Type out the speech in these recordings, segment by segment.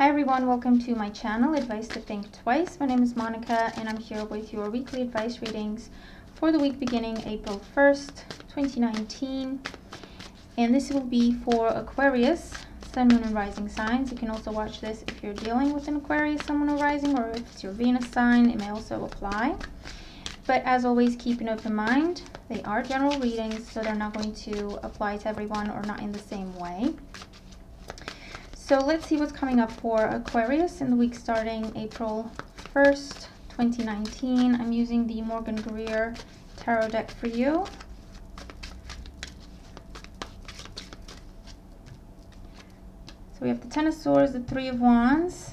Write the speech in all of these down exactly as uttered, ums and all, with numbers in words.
Hi everyone, welcome to my channel, Advice to Think Twice. My name is Monica and I'm here with your weekly advice readings for the week beginning April first, twenty nineteen. And this will be for Aquarius, Sun, Moon, and Rising signs. You can also watch this if you're dealing with an Aquarius, Sun, Moon, or Rising, or if it's your Venus sign, it may also apply. But as always, keep an open mind. They are general readings, so they're not going to apply to everyone or not in the same way. So let's see what's coming up for Aquarius in the week starting April first, twenty nineteen. I'm using the Morgan Greer Tarot deck for you. So we have the Ten of Swords, the Three of Wands,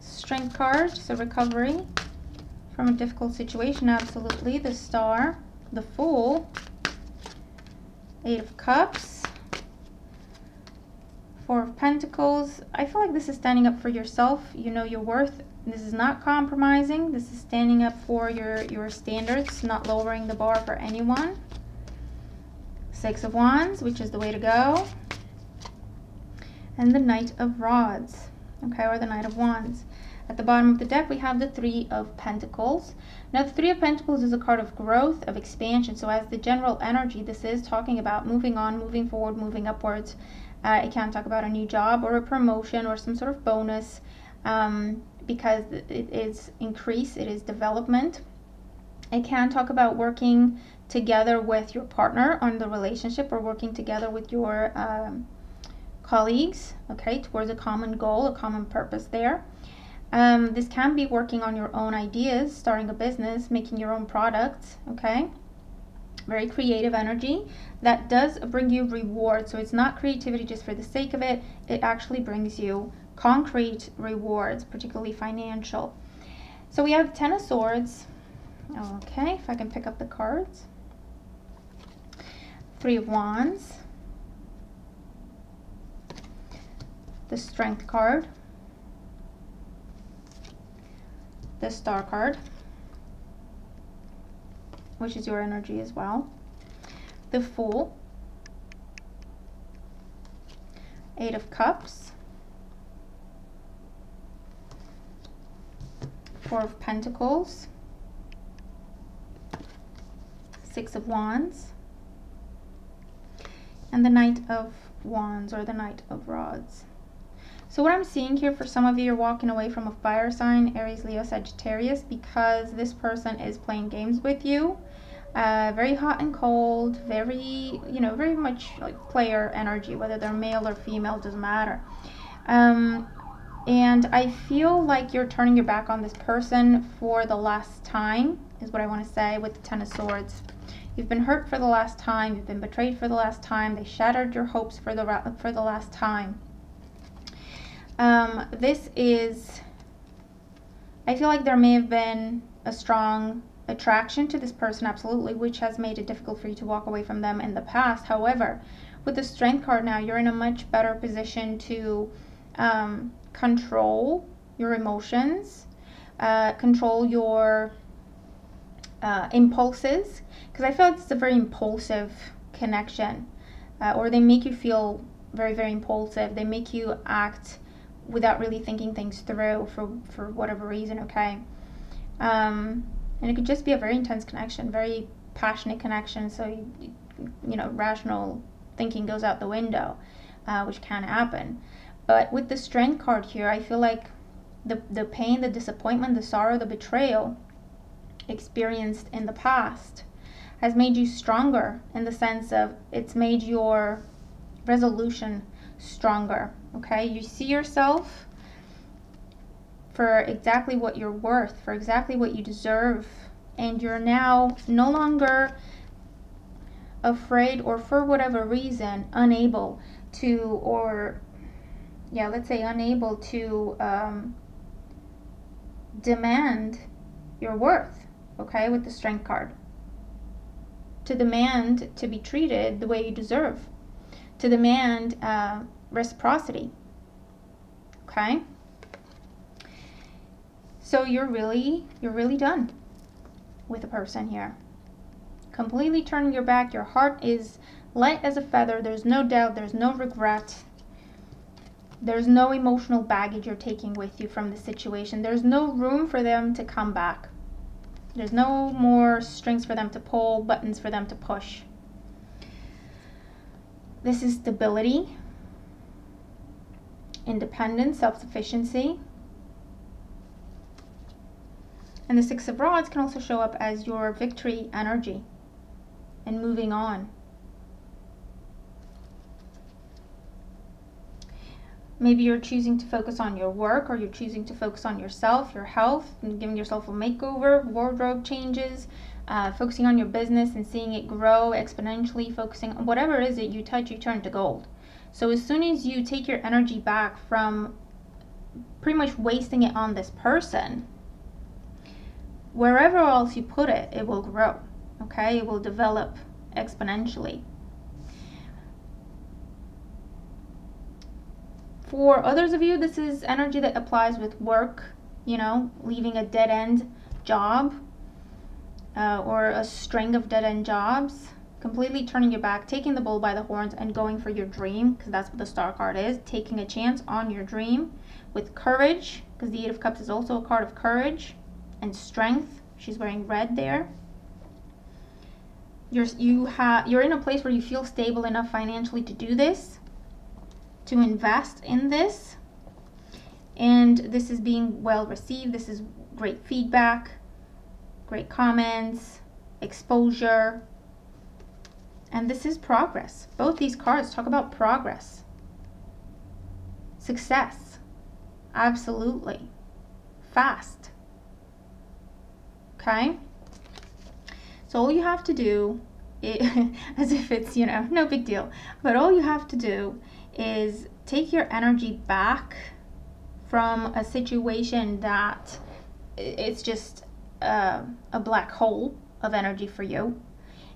Strength card, so recovery from a difficult situation, absolutely, the Star, the Fool, Eight of Cups, Four of Pentacles. I feel like this is standing up for yourself. You know your worth. This is not compromising. This is standing up for your, your standards, not lowering the bar for anyone. Six of Wands, which is the way to go. And the Knight of Rods, okay, or the Knight of Wands. At the bottom of the deck, we have the Three of Pentacles. Now, the Three of Pentacles is a card of growth, of expansion. So as the general energy, this is talking about moving on, moving forward, moving upwards. Uh, it can talk about a new job or a promotion or some sort of bonus um, because it is increase, it is development. It can talk about working together with your partner on the relationship or working together with your um, colleagues, okay, towards a common goal, a common purpose there. Um, this can be working on your own ideas, starting a business, making your own products, okay. Very creative energy that does bring you reward. So it's not creativity just for the sake of it. It actually brings you concrete rewards, particularly financial. So we have Ten of Swords. Okay, if I can pick up the cards. Three of Wands. The Strength card. The Star card, which is your energy as well. The Fool, Eight of Cups, Four of Pentacles, Six of Wands, and the Knight of Wands or the Knight of Rods. So what I'm seeing here for some of you, you're walking away from a fire sign, Aries, Leo, Sagittarius, because this person is playing games with you. Uh, very hot and cold, very, you know, very much like player energy, whether they're male or female, doesn't matter. Um, and I feel like you're turning your back on this person for the last time, is what I want to say with the Ten of Swords. You've been hurt for the last time, you've been betrayed for the last time, they shattered your hopes for the, for the last time. Um, this is, I feel like there may have been a strong attraction to this person, absolutely, which has made it difficult for you to walk away from them in the past. However, with the Strength card now, you're in a much better position to um, control your emotions, uh, control your uh, impulses, because I feel like it's a very impulsive connection, uh, or they make you feel very, very impulsive. They make you act without really thinking things through for, for whatever reason, okay? Um, and it could just be a very intense connection, very passionate connection, so, you, you know, rational thinking goes out the window, uh, which can happen. But with the Strength card here, I feel like the, the pain, the disappointment, the sorrow, the betrayal experienced in the past has made you stronger in the sense of it's made your resolution stronger. Okay, you see yourself for exactly what you're worth, for exactly what you deserve, and you're now no longer afraid or for whatever reason unable to, or yeah, let's say unable to um, demand your worth, okay, with the Strength card. To demand to be treated the way you deserve, to demand uh, reciprocity, okay? So you're really, you're really done with a person here. Completely turning your back, your heart is light as a feather, there's no doubt, there's no regret. There's no emotional baggage you're taking with you from the situation. There's no room for them to come back. There's no more strings for them to pull, buttons for them to push. This is stability, independence, self-sufficiency. And the Six of Rods can also show up as your victory energy and moving on. Maybe you're choosing to focus on your work, or you're choosing to focus on yourself, your health, and giving yourself a makeover, wardrobe changes, uh, focusing on your business and seeing it grow exponentially, focusing on whatever it is that you touch, you turn to gold. So as soon as you take your energy back from pretty much wasting it on this person, wherever else you put it, it will grow, okay? It will develop exponentially. For others of you, this is energy that applies with work, you know, leaving a dead-end job uh, or a string of dead-end jobs, completely turning your back, taking the bull by the horns and going for your dream, because that's what the star card is, taking a chance on your dream with courage, because the Eight of Cups is also a card of courage and strength. She's wearing red there. You're, you ha- you're in a place where you feel stable enough financially to do this, to invest in this, and this is being well received. This is great feedback, great comments, exposure, and this is progress. Both these cards talk about progress, success, absolutely, fast, okay? So all you have to do, it, as if it's, you know, no big deal, but all you have to do is take your energy back from a situation that it's just uh, a black hole of energy for you.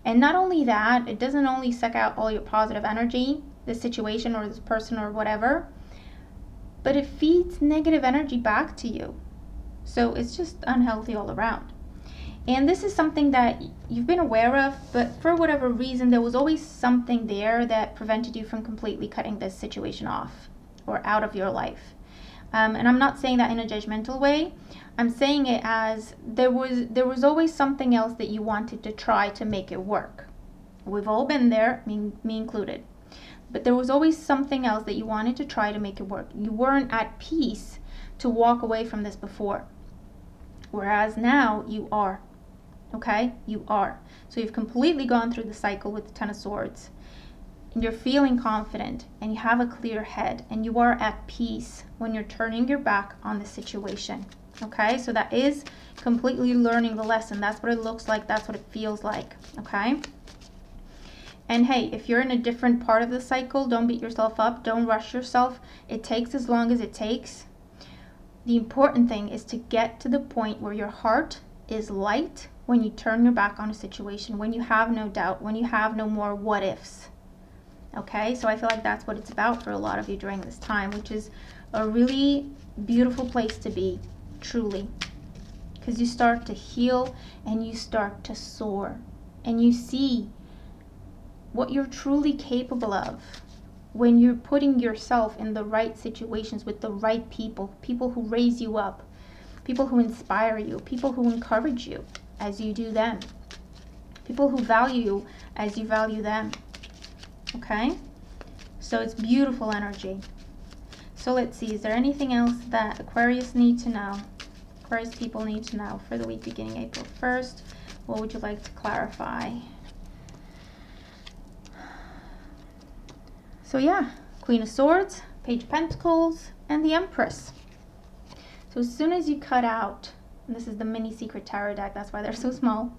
And not only that, it doesn't only suck out all your positive energy, this situation or this person or whatever, but it feeds negative energy back to you. So it's just unhealthy all around. And this is something that you've been aware of, but for whatever reason, there was always something there that prevented you from completely cutting this situation off or out of your life. Um, and I'm not saying that in a judgmental way. I'm saying it as there was, there was always something else that you wanted to try to make it work. We've all been there, me, me included. But there was always something else that you wanted to try to make it work. You weren't at peace to walk away from this before, whereas now you are. Okay, you are. So you've completely gone through the cycle with the Ten of Swords, and you're feeling confident, and you have a clear head, and you are at peace when you're turning your back on the situation. Okay, so that is completely learning the lesson. That's what it looks like, that's what it feels like. Okay, and hey, if you're in a different part of the cycle, don't beat yourself up, don't rush yourself. It takes as long as it takes. The important thing is to get to the point where your heart is light when you turn your back on a situation, when you have no doubt, when you have no more what ifs. Okay, so I feel like that's what it's about for a lot of you during this time, which is a really beautiful place to be, truly, because you start to heal and you start to soar and you see what you're truly capable of when you're putting yourself in the right situations with the right people, people who raise you up, people who inspire you, people who encourage you as you do them, people who value you as you value them. Okay, so it's beautiful energy. So let's see, is there anything else that Aquarius need to know, Aquarius people need to know for the week beginning April first? What would you like to clarify? So yeah, Queen of Swords, Page of Pentacles, and the Empress. So as soon as you cut out, and this is the mini secret tarot deck, that's why they're so small.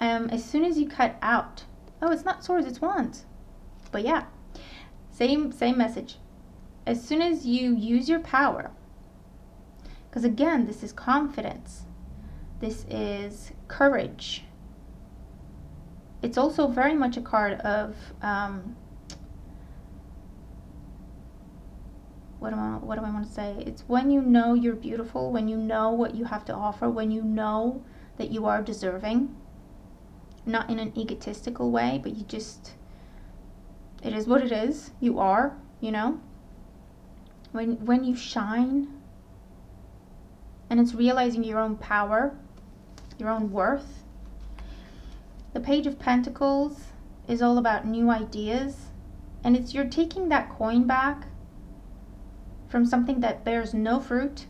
Um, as soon as you cut out, oh, it's not swords, it's wands. But yeah, same, same message. As soon as you use your power, because again, this is confidence, this is courage. It's also very much a card of, um, What do, I, what do I want to say? It's when you know you're beautiful, when you know what you have to offer, when you know that you are deserving. Not in an egotistical way, but you just, it is what it is. You are, you know. when when you shine, and it's realizing your own power, your own worth. The Page of Pentacles is all about new ideas, and it's you're taking that coin back from something that bears no fruit,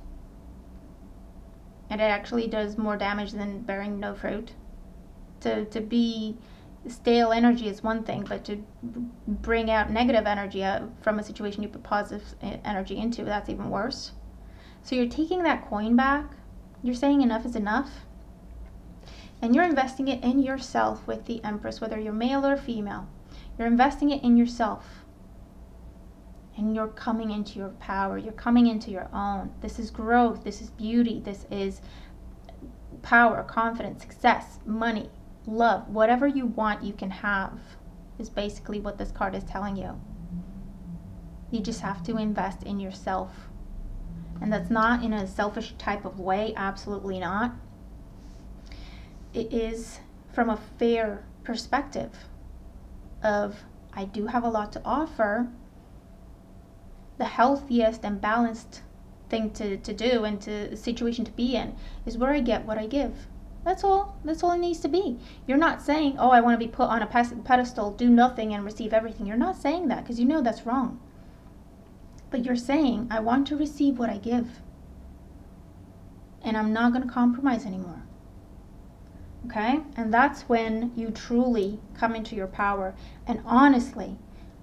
and it actually does more damage than bearing no fruit. To, to be stale energy is one thing, but to bring out negative energy from a situation you put positive energy into, that's even worse. So you're taking that coin back, you're saying enough is enough, and you're investing it in yourself with the Empress, whether you're male or female. You're investing it in yourself, and you're coming into your power, you're coming into your own. This is growth, this is beauty, this is power, confidence, success, money, love. Whatever you want, you can have, is basically what this card is telling you. You just have to invest in yourself, and that's not in a selfish type of way, absolutely not. It is from a fair perspective of, I do have a lot to offer. The healthiest and balanced thing to, to do and to situation to be in is where I get what I give. That's all. That's all it needs to be. You're not saying, oh, I want to be put on a pedestal, do nothing and receive everything. You're not saying that, because you know that's wrong. But you're saying, I want to receive what I give, and I'm not going to compromise anymore. Okay? And that's when you truly come into your power. And honestly,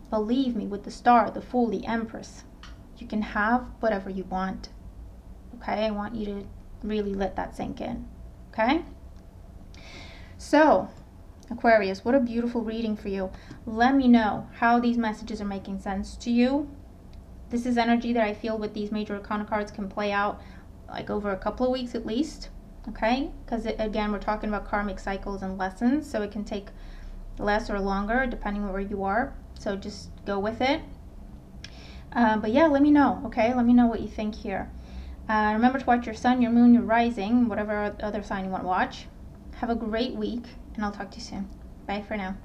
believe me, with the Star, the Fool, the Empress, you can have whatever you want. Okay? I want you to really let that sink in. Okay? So, Aquarius, what a beautiful reading for you. Let me know how these messages are making sense to you. This is energy that I feel with these Major Arcana cards can play out like over a couple of weeks at least. Okay? Because again, we're talking about karmic cycles and lessons, so it can take less or longer depending on where you are. So just go with it. Uh, but yeah, let me know. Okay? Let me know what you think here. Uh, remember to watch your sun, your moon, your rising, whatever other sign you want to watch. Have a great week, and I'll talk to you soon. Bye for now.